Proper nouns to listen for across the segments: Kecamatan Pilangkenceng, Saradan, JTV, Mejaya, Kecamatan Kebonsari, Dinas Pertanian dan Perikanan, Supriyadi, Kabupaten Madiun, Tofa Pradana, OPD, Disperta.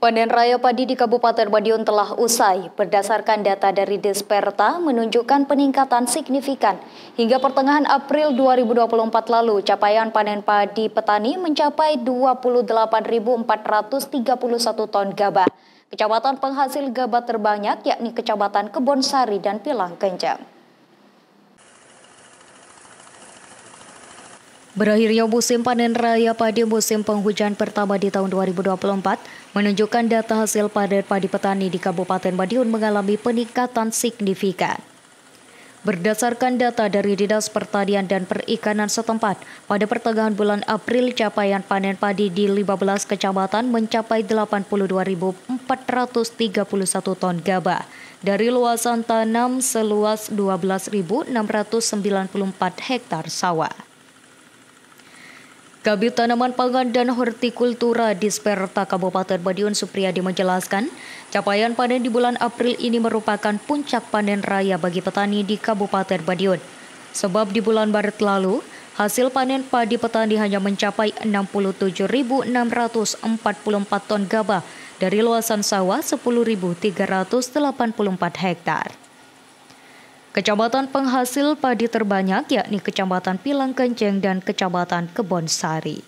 Panen raya padi di Kabupaten Madiun telah usai. Berdasarkan data dari Disperta menunjukkan peningkatan signifikan. Hingga pertengahan April 2024 lalu, capaian panen padi petani mencapai 28.431 ton gabah. Kecamatan penghasil gabah terbanyak yakni Kecamatan Kebonsari dan Pilangkenceng. Berakhirnya musim panen raya padi musim penghujan pertama di tahun 2024 menunjukkan data hasil panen padi petani di Kabupaten Madiun mengalami peningkatan signifikan. Berdasarkan data dari Dinas Pertanian dan Perikanan setempat, pada pertengahan bulan April capaian panen padi di 15 kecamatan mencapai 82.431 ton gabah dari luasan tanam seluas 12.694 hektar sawah. Kabid Tanaman Pangan dan Hortikultura Disperta Kabupaten Madiun Supriyadi menjelaskan, capaian panen di bulan April ini merupakan puncak panen raya bagi petani di Kabupaten Madiun. Sebab di bulan Maret lalu, hasil panen padi petani hanya mencapai 67.644 ton gabah dari luasan sawah 10.384 hektar. Kecamatan penghasil padi terbanyak yakni Kecamatan Pilangkenceng dan Kecamatan Kebonsari.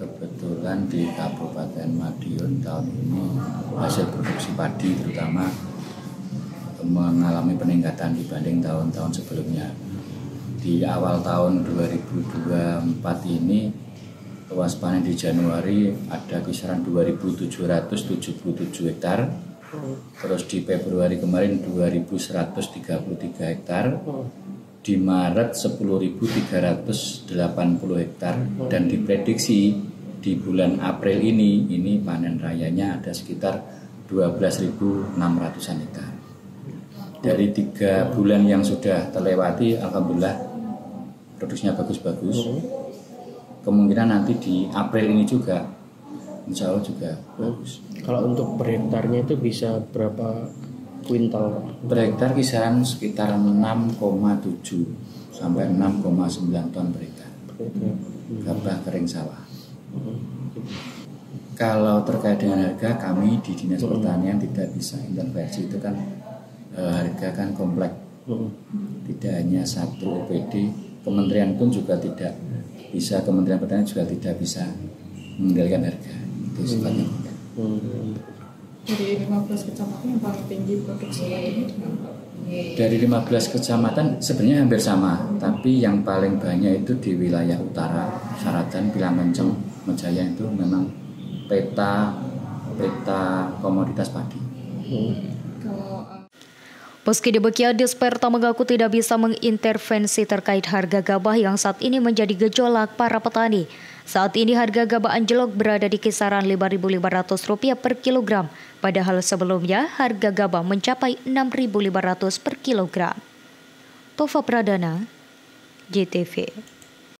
Kebetulan di Kabupaten Madiun tahun ini hasil produksi padi terutama mengalami peningkatan dibanding tahun-tahun sebelumnya. Di awal tahun 2024 ini luas panen di Januari ada kisaran 2.777 hektar. Terus di Februari kemarin 2.133 hektar, di Maret 10.380 hektar, dan diprediksi di bulan April ini panen rayanya ada sekitar 12.600-an hektar. Dari 3 bulan yang sudah terlewati, alhamdulillah produksinya bagus-bagus. Kemungkinan nanti di April ini juga insya Allah juga bagus. Kalau untuk per hektarnya itu bisa berapa kuintal? Per hektar kisaran sekitar 6,7 sampai 6,9 ton per hektar. Gabah kering sawah. Kalau terkait dengan harga, kami di Dinas Pertanian tidak bisa intervensi. Itu kan harga kan kompleks. Tidak hanya satu OPD, kementerian pun juga tidak bisa, Kementerian Pertanian juga tidak bisa mengendalikan harga. Dari 15 kecamatan yang paling tinggi produksinya ini? Dari 15 kecamatan sebenarnya hampir sama, tapi yang paling banyak itu di wilayah utara, Saradan, Pilangkenceng, Mejaya. Itu memang peta komoditas padi. Meski demikian, Disperta mengaku tidak bisa mengintervensi terkait harga gabah yang saat ini menjadi gejolak para petani. Saat ini harga gabah anjlok berada di kisaran Rp5.500 per kilogram, padahal sebelumnya harga gabah mencapai Rp6.500 per kilogram. Tofa Pradana, JTV.